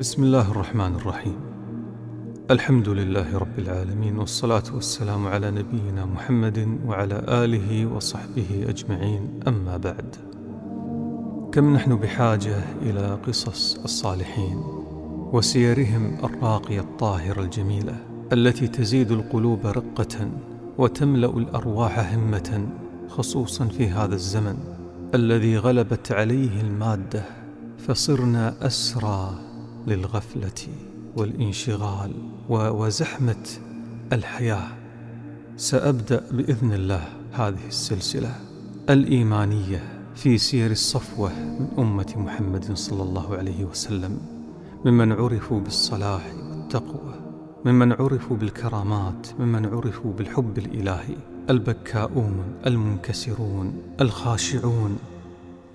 بسم الله الرحمن الرحيم. الحمد لله رب العالمين، والصلاة والسلام على نبينا محمد وعلى آله وصحبه أجمعين، أما بعد. كم نحن بحاجة إلى قصص الصالحين وسيرهم الراقية الطاهرة الجميلة التي تزيد القلوب رقة وتملأ الأرواح همة، خصوصا في هذا الزمن الذي غلبت عليه المادة، فصرنا أسرى للغفلة والانشغال وزحمة الحياة. سأبدأ بإذن الله هذه السلسلة الإيمانية في سير الصفوة من أمة محمد صلى الله عليه وسلم، ممن عرفوا بالصلاح والتقوى، ممن عرفوا بالكرامات، ممن عرفوا بالحب الإلهي، البكاؤون، المنكسرون، الخاشعون.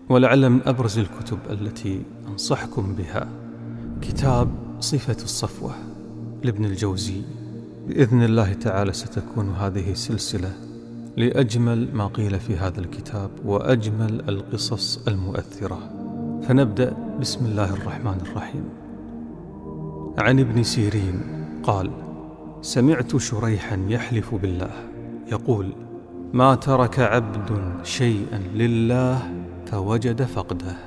ولعل من أبرز الكتب التي أنصحكم بها كتاب صفة الصفوة لابن الجوزي. بإذن الله تعالى ستكون هذه سلسلة لأجمل ما قيل في هذا الكتاب وأجمل القصص المؤثرة. فنبدأ بسم الله الرحمن الرحيم. عن ابن سيرين قال: سمعت شريحا يحلف بالله يقول: ما ترك عبد شيئا لله فوجد فقده،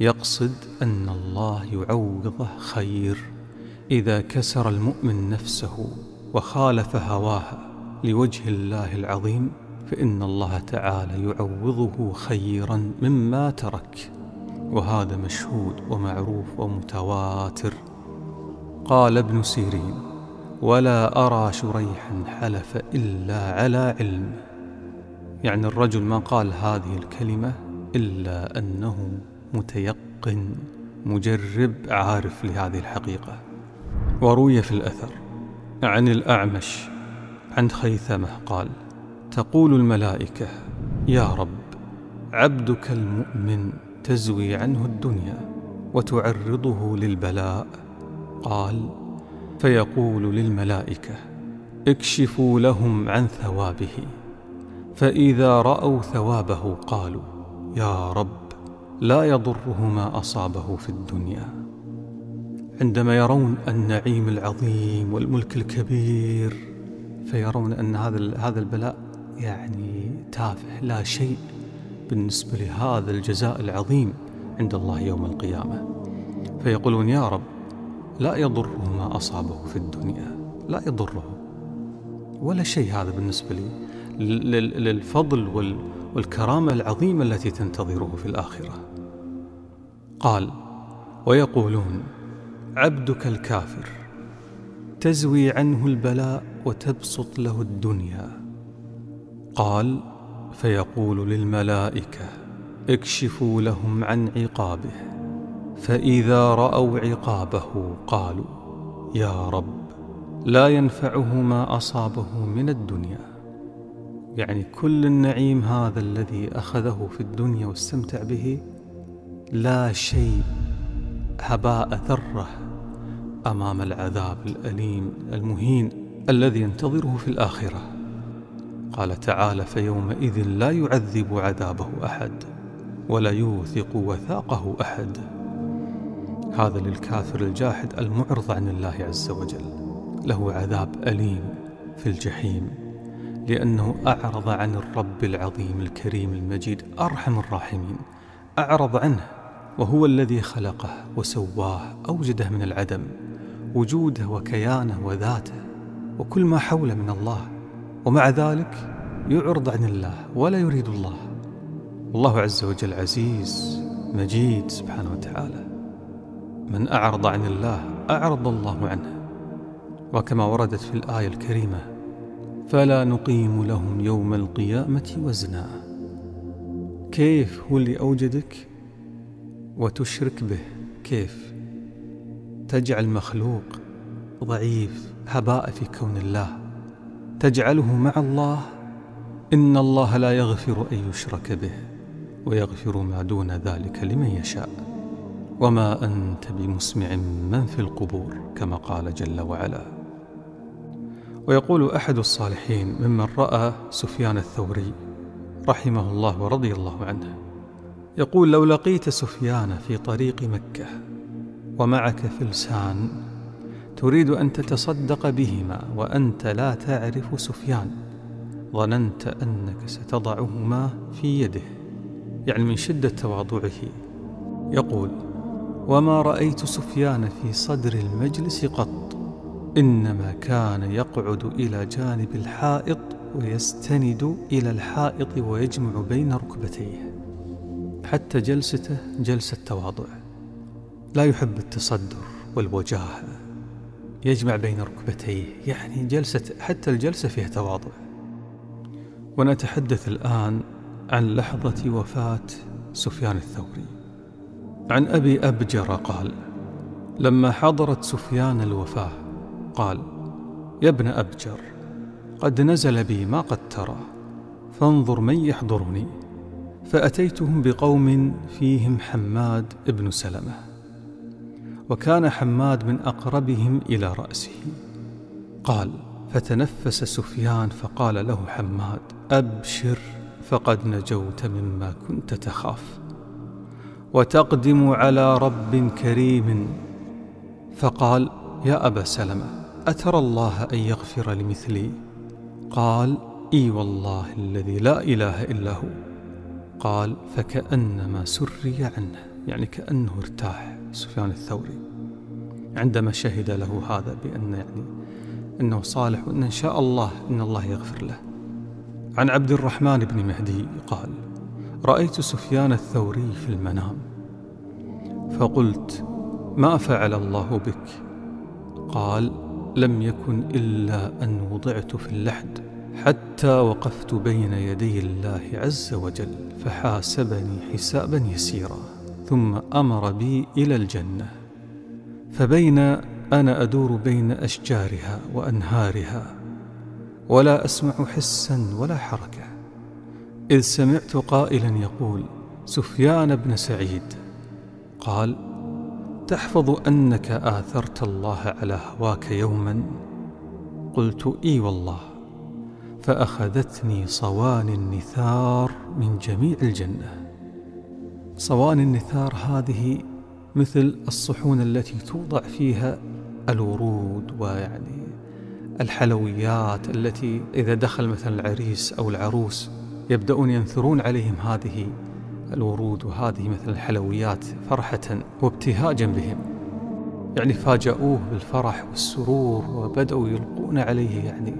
يقصد أن الله يعوضه خير إذا كسر المؤمن نفسه وخالف هواها لوجه الله العظيم، فإن الله تعالى يعوضه خيرا مما ترك، وهذا مشهود ومعروف ومتواتر. قال ابن سيرين: ولا أرى شريحا حلف إلا على علم. يعني الرجل ما قال هذه الكلمة إلا أنه متيقن مجرب عارف لهذه الحقيقة. وروي في الأثر عن الأعمش عن خيثمة قال: تقول الملائكة: يا رب، عبدك المؤمن تزوي عنه الدنيا وتعرضه للبلاء. قال: فيقول للملائكة: اكشفوا لهم عن ثوابه. فإذا رأوا ثوابه قالوا: يا رب، لا يضره ما أصابه في الدنيا. عندما يرون النعيم العظيم والملك الكبير، فيرون أن هذا البلاء يعني تافه، لا شيء بالنسبة لهذا الجزاء العظيم عند الله يوم القيامة، فيقولون: يا رب، لا يضره ما أصابه في الدنيا، لا يضره ولا شيء. هذا بالنسبة لي للفضل والكرامة العظيمة التي تنتظره في الآخرة. قال: ويقولون: عبدك الكافر تزوي عنه البلاء وتبسط له الدنيا. قال: فيقول للملائكة: اكشفوا لهم عن عقابه. فإذا رأوا عقابه قالوا: يا رب، لا ينفعه ما أصابه من الدنيا. يعني كل النعيم هذا الذي أخذه في الدنيا واستمتع به، لا شيء، هباء ذرة أمام العذاب الأليم المهين الذي ينتظره في الآخرة. قال تعالى: فيومئذ لا يعذب عذابه أحد ولا يوثق وثاقه أحد. هذا للكافر الجاحد المعرض عن الله عز وجل، له عذاب أليم في الجحيم، لأنه أعرض عن الرب العظيم الكريم المجيد أرحم الراحمين، أعرض عنه، وهو الذي خلقه وسواه، أوجده من العدم، وجوده وكيانه وذاته وكل ما حوله من الله، ومع ذلك يعرض عن الله ولا يريد الله. والله عز وجل عزيز مجيد سبحانه وتعالى. من أعرض عن الله أعرض الله عنه. وكما وردت في الآية الكريمة: فلا نقيم لهم يوم القيامة وزنا. كيف هو اللي أوجدك وتشرك به؟ كيف تجعل مخلوق ضعيف هباء في كون الله، تجعله مع الله؟ إن الله لا يغفر أن يشرك به ويغفر ما دون ذلك لمن يشاء، وما أنت بمسمع من في القبور، كما قال جل وعلا. ويقول أحد الصالحين ممن رأى سفيان الثوري رحمه الله ورضي الله عنه، يقول: لو لقيت سفيان في طريق مكة ومعك فلسان تريد أن تتصدق بهما وأنت لا تعرف سفيان، ظننت أنك ستضعهما في يده، يعني من شدة تواضعه. يقول: وما رأيت سفيان في صدر المجلس قط، إنما كان يقعد إلى جانب الحائط ويستند إلى الحائط ويجمع بين ركبتيه. حتى جلسته جلسة تواضع، لا يحب التصدر والوجاهة، يجمع بين ركبتيه، يعني جلسة، حتى الجلسة فيها تواضع. ونتحدث الآن عن لحظة وفاة سفيان الثوري. عن أبي أبجر قال: لما حضرت سفيان الوفاة قال: يا ابن أبجر، قد نزل بي ما قد ترى، فانظر من يحضرني. فأتيتهم بقوم فيهم حماد بن سلمة، وكان حماد من أقربهم إلى رأسه. قال: فتنفس سفيان فقال له حماد: أبشر، فقد نجوت مما كنت تخاف، وتقدم على رب كريم. فقال: يا أبا سلمة، أترى الله أن يغفر لمثلي؟ قال: إي والله الذي لا إله إلا هو. قال: فكأنما سري عنه، يعني كأنه ارتاح سفيان الثوري عندما شهد له هذا، بأن يعني أنه صالح، وأن إن شاء الله أن الله يغفر له. عن عبد الرحمن بن مهدي قال: رأيت سفيان الثوري في المنام فقلت: ما فعل الله بك؟ قال: لم يكن إلا أن وضعت في اللحد حتى وقفت بين يدي الله عز وجل، فحاسبني حسابا يسيرا، ثم أمر بي إلى الجنة، فبين أنا أدور بين أشجارها وأنهارها ولا أسمع حسا ولا حركة، إذ سمعت قائلا يقول: سفيان بن سعيد قال: تحفظ أنك آثرت الله على هواك يوما؟ قلت: إي والله. فأخذتني صوان النثار من جميع الجنة. صوان النثار هذه مثل الصحون التي توضع فيها الورود، ويعني الحلويات التي إذا دخل مثلا العريس أو العروس يبدأون ينثرون عليهم هذه الورود وهذه مثل الحلويات فرحة وابتهاجا بهم، يعني فاجأوه بالفرح والسرور وبدأوا يلقون عليه يعني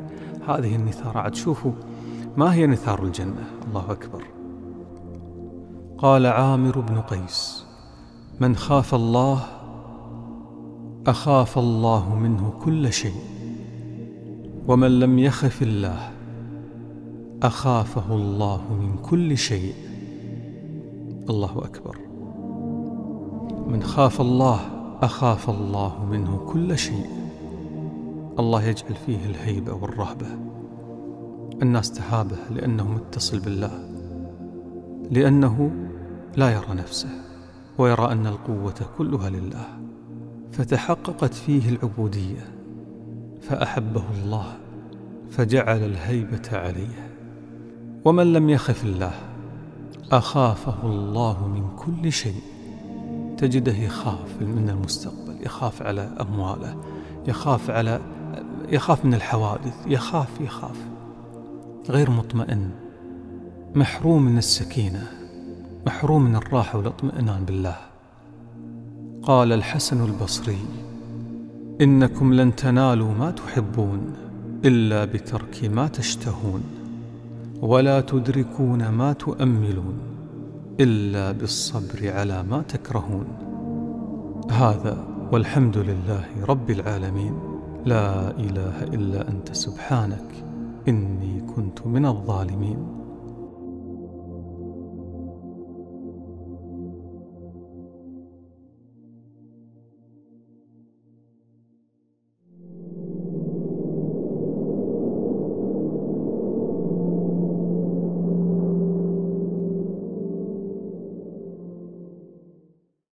هذه النثارات. شوفوا ما هي نثار الجنة، الله أكبر. قال عامر بن قيس: من خاف الله أخاف الله منه كل شيء، ومن لم يخف الله أخافه الله من كل شيء. الله أكبر. من خاف الله أخاف الله منه كل شيء. الله يجعل فيه الهيبة والرهبة. الناس تهابه لأنه متصل بالله، لأنه لا يرى نفسه ويرى أن القوة كلها لله، فتحققت فيه العبودية، فأحبه الله فجعل الهيبة عليه. ومن لم يخف الله أخافه الله من كل شيء. تجده يخاف من المستقبل، يخاف على أمواله، يخاف من الحوادث، يخاف غير مطمئن، محروم من السكينة، محروم من الراحة والاطمئنان بالله. قال الحسن البصري: إنكم لن تنالوا ما تحبون إلا بترك ما تشتهون، ولا تدركون ما تؤملون إلا بالصبر على ما تكرهون. هذا، والحمد لله رب العالمين. لا إله إلا أنت سبحانك إني كنت من الظالمين.